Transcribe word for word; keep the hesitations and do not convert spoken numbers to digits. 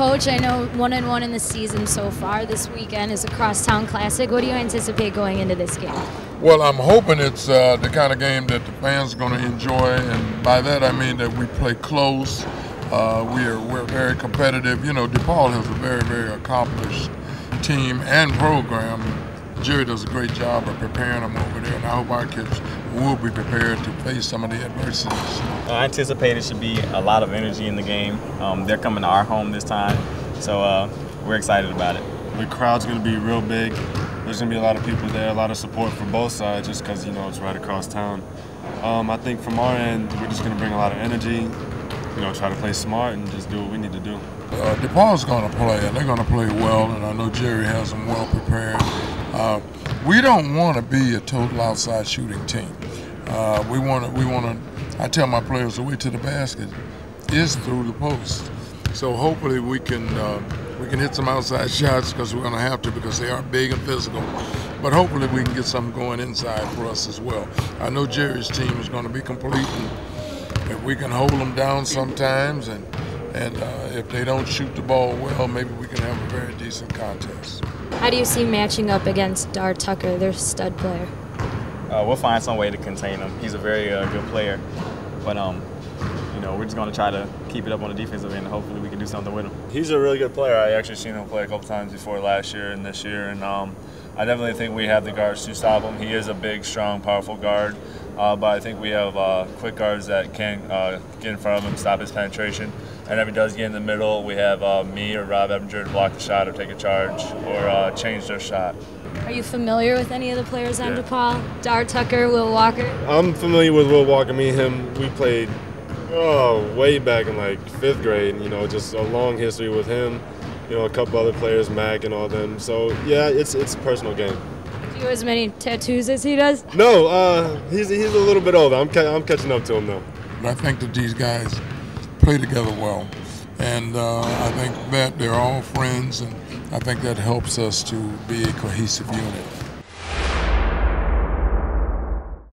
Coach, I know one and one in the season so far. This weekend is a Crosstown Classic. What do you anticipate going into this game? Well, I'm hoping it's uh, the kind of game that the fans are going to enjoy, and by that I mean that we play close. Uh, we're we're very competitive. You know, DePaul has a very, very accomplished team and program. Jerry does a great job of preparing them over there, and I hope our kids will be prepared to face some of the adversities. I anticipate it should be a lot of energy in the game. Um, they're coming to our home this time, so uh, we're excited about it. The crowd's going to be real big. There's going to be a lot of people there, a lot of support from both sides, just because, you know, it's right across town. Um, I think from our end, we're just going to bring a lot of energy, you know, try to play smart and just do what we need to do. Uh, DePaul's going to play, and they're going to play well, and I know Jerry has them well prepared. Uh, we don't want to be a total outside shooting team. Uh, we want to, we want to, I tell my players, the way to the basket is through the post. So hopefully we can, uh, we can hit some outside shots, because we're going to have to, because they are big and physical. But hopefully we can get something going inside for us as well. I know Jerry's team is going to be complete, and if we can hold them down sometimes, and, and uh, if they don't shoot the ball well, maybe we can have a very decent contest. How do you see matching up against Dar Tucker, their stud player? Uh, we'll find some way to contain him. He's a very uh, good player. But, um, you know, we're just going to try to keep it up on the defensive end, and hopefully we can do something with him. He's a really good player. I actually seen him play a couple times before last year and this year. And um, I definitely think we have the guards to stop him. He is a big, strong, powerful guard. Uh, but I think we have uh, quick guards that can uh, get in front of him, stop his penetration. And if he does get in the middle, we have uh, me or Rob Ebinger to block the shot or take a charge or uh, change their shot. Are you familiar with any of the players on yeah. DePaul? Dar Tucker, Will Walker? I'm familiar with Will Walker. Me and him, we played oh, way back in like fifth grade. You know, just a long history with him. You know, a couple other players, Mag and all them. So, yeah, it's, it's a personal game. Do you have as many tattoos as he does? No, uh, he's, he's a little bit older. I'm, ca I'm catching up to him, though. I think that these guys play together well, and uh, I think that they're all friends, and I think that helps us to be a cohesive unit.